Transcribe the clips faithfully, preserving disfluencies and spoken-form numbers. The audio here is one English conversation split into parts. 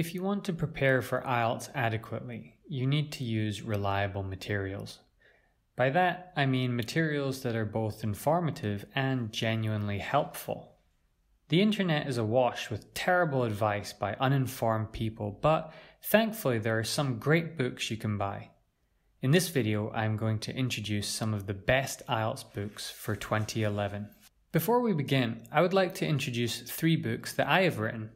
If you want to prepare for I E L T S adequately, you need to use reliable materials. By that, I mean materials that are both informative and genuinely helpful. The internet is awash with terrible advice by uninformed people, but thankfully there are some great books you can buy. In this video, I'm going to introduce some of the best I E L T S books for twenty eleven. Before we begin, I would like to introduce three books that I have written.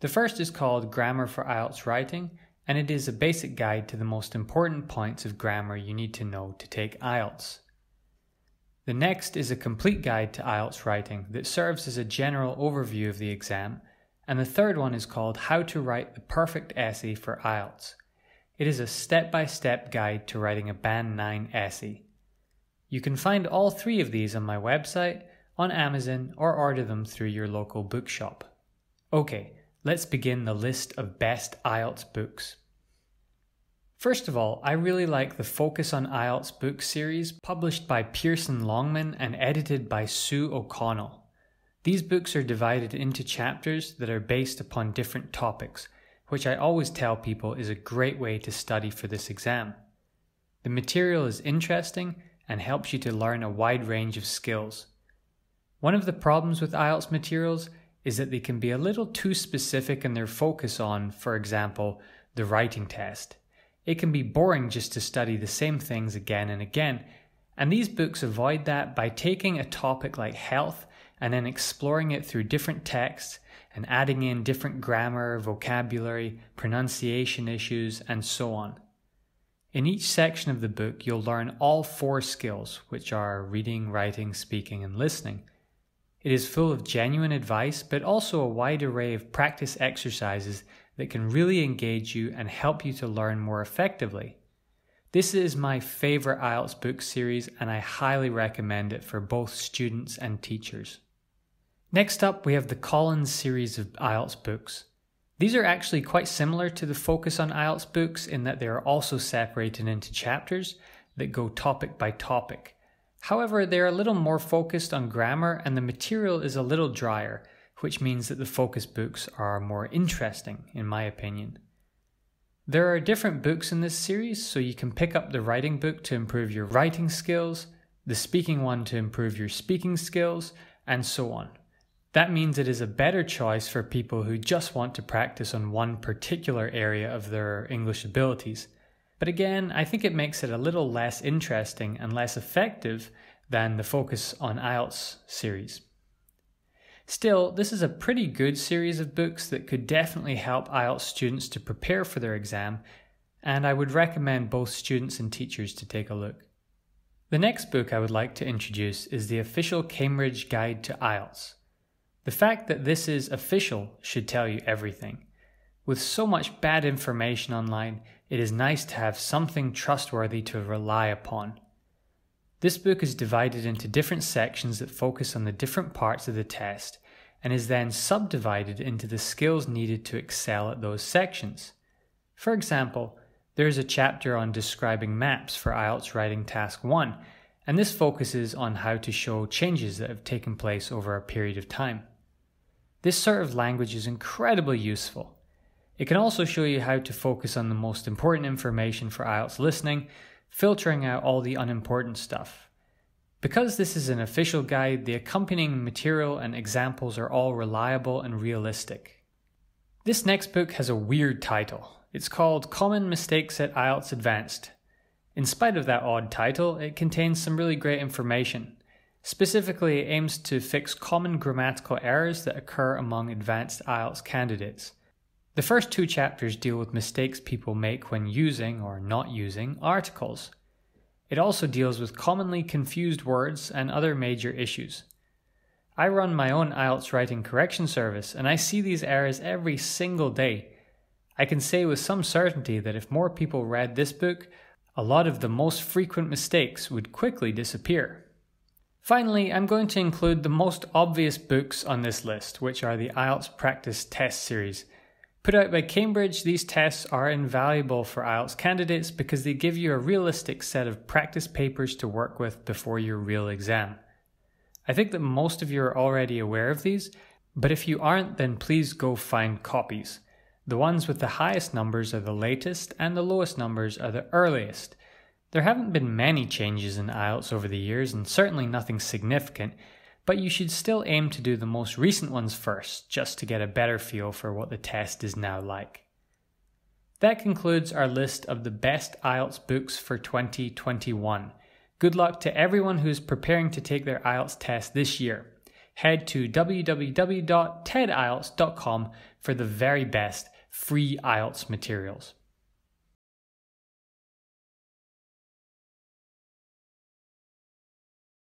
The first is called Grammar for I E L T S Writing, and it is a basic guide to the most important points of grammar you need to know to take I E L T S. The next is A Complete Guide to I E L T S Writing that serves as a general overview of the exam, and the third one is called How to Write the Perfect Essay for I E L T S. It is a step-by-step guide to writing a Band nine essay. You can find all three of these on my website, on Amazon, or order them through your local bookshop. Okay, let's begin the list of best I E L T S books. First of all, I really like the Focus on I E L T S book series published by Pearson Longman and edited by Sue O'Connell. These books are divided into chapters that are based upon different topics, which I always tell people is a great way to study for this exam. The material is interesting and helps you to learn a wide range of skills. One of the problems with I E L T S materials is that they can be a little too specific in their focus on, for example, the writing test. It can be boring just to study the same things again and again, and these books avoid that by taking a topic like health and then exploring it through different texts and adding in different grammar, vocabulary, pronunciation issues, and so on. In each section of the book, you'll learn all four skills, which are reading, writing, speaking, and listening. It is full of genuine advice, but also a wide array of practice exercises that can really engage you and help you to learn more effectively. This is my favorite I E L T S book series, and I highly recommend it for both students and teachers. Next up, we have the Collins series of I E L T S books. These are actually quite similar to the Focus on I E L T S books in that they are also separated into chapters that go topic by topic. However, they are a little more focused on grammar and the material is a little drier, which means that the focus books are more interesting, in my opinion. There are different books in this series, so you can pick up the writing book to improve your writing skills, the speaking one to improve your speaking skills, and so on. That means it is a better choice for people who just want to practice on one particular area of their English abilities. But again, I think it makes it a little less interesting and less effective than the Focus on I E L T S series. Still, this is a pretty good series of books that could definitely help I E L T S students to prepare for their exam, and I would recommend both students and teachers to take a look. The next book I would like to introduce is the Official Cambridge Guide to I E L T S. The fact that this is official should tell you everything. With so much bad information online, it is nice to have something trustworthy to rely upon. This book is divided into different sections that focus on the different parts of the test and is then subdivided into the skills needed to excel at those sections. For example, there is a chapter on describing maps for I E L T S Writing Task one, and this focuses on how to show changes that have taken place over a period of time. This sort of language is incredibly useful. It can also show you how to focus on the most important information for I E L T S listening, filtering out all the unimportant stuff. Because this is an official guide, the accompanying material and examples are all reliable and realistic. This next book has a weird title. It's called Common Mistakes at I E L T S Advanced. In spite of that odd title, it contains some really great information. Specifically, it aims to fix common grammatical errors that occur among advanced I E L T S candidates. The first two chapters deal with mistakes people make when using or not using articles. It also deals with commonly confused words and other major issues. I run my own I E L T S writing correction service and I see these errors every single day. I can say with some certainty that if more people read this book, a lot of the most frequent mistakes would quickly disappear. Finally, I'm going to include the most obvious books on this list, which are the I E L T S Practice Test Series. Put out by Cambridge, these tests are invaluable for I E L T S candidates because they give you a realistic set of practice papers to work with before your real exam. I think that most of you are already aware of these, but if you aren't, then please go find copies. The ones with the highest numbers are the latest and the lowest numbers are the earliest. There haven't been many changes in I E L T S over the years and certainly nothing significant, but you should still aim to do the most recent ones first, just to get a better feel for what the test is now like. That concludes our list of the best I E L T S books for twenty twenty-one. Good luck to everyone who's preparing to take their I E L T S test this year. Head to w w w dot ted I E L T S dot com for the very best free I E L T S materials.